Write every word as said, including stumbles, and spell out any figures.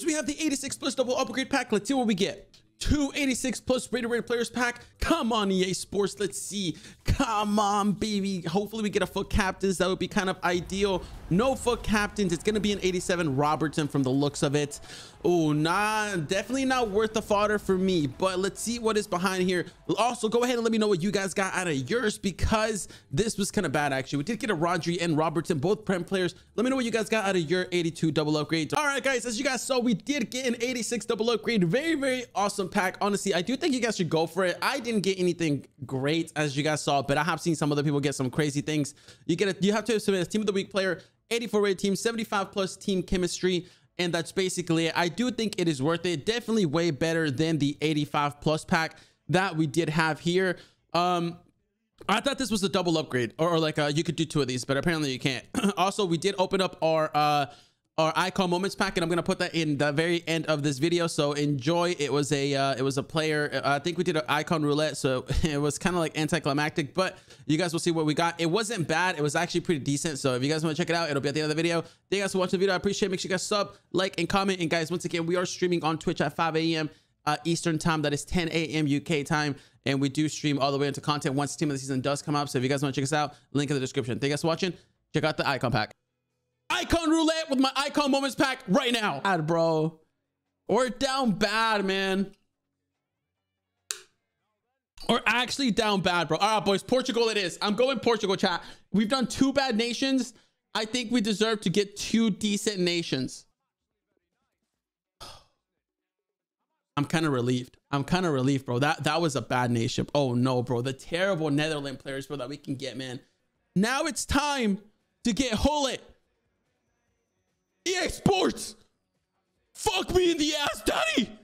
Huge. We have the eighty-six plus double upgrade pack. Let's see what we get. Two eighty-six plus rated rated players pack. Come on, E A Sports, let's see. Come on, baby. Hopefully we get a foot captains. That would be kind of ideal. No foot captains. It's gonna be an eighty-seven Robertson from the looks of it. Oh, nah, definitely not worth the fodder for me, but let's see what is behind here. Also, go ahead and let me know what you guys got out of yours, because this was kind of bad. Actually, we did get a Rodri and Robertson, both Prem players. Let me know what you guys got out of your eighty-two double upgrade. All right, guys, as you guys saw, we did get an eighty-six double upgrade. Very, very awesome pack. Honestly, I do think you guys should go for it. I didn't get anything great, as you guys saw, but I have seen some other people get some crazy things. You get a, you have to submit a team of the week player, eighty-four rated team, seventy-five plus team chemistry. And that's basically it. I do think it is worth it. Definitely way better than the eighty-five plus pack that we did have here. Um, I thought this was a double upgrade, or, or like uh, you could do two of these, but apparently you can't. Also, we did open up our uh, our Icon Moments pack, and I'm gonna put that in the very end of this video. So enjoy. It was a uh, it was a player. I think we did an Icon Roulette, so it was kind of like anticlimactic, but you guys will see what we got. It wasn't bad. It was actually pretty decent. So if you guys want to check it out, it'll be at the end of the video. Thank you guys for watching the video. I appreciate it. Make sure you guys sub, like, and comment. And guys, once again, we are streaming on Twitch at five A M Uh, Eastern time. That is ten A M U K time, and we do stream all the way into content once Team of the Season does come up. So if you guys want to check us out, link in the description. Thank you guys for watching. Check out the Icon pack. Icon Roulette with my Icon Moments pack right now. Bad, bro. We're down bad, man. We're actually down bad, bro. All right, boys. Portugal it is. I'm going Portugal, chat. We've done two bad nations. I think we deserve to get two decent nations. I'm kind of relieved. I'm kind of relieved, bro. That, that was a bad nation. Oh, no, bro. The terrible Netherlands players, bro, that we can get, man. Now it's time to get Hullet. E A Sports, fuck me in the ass, daddy!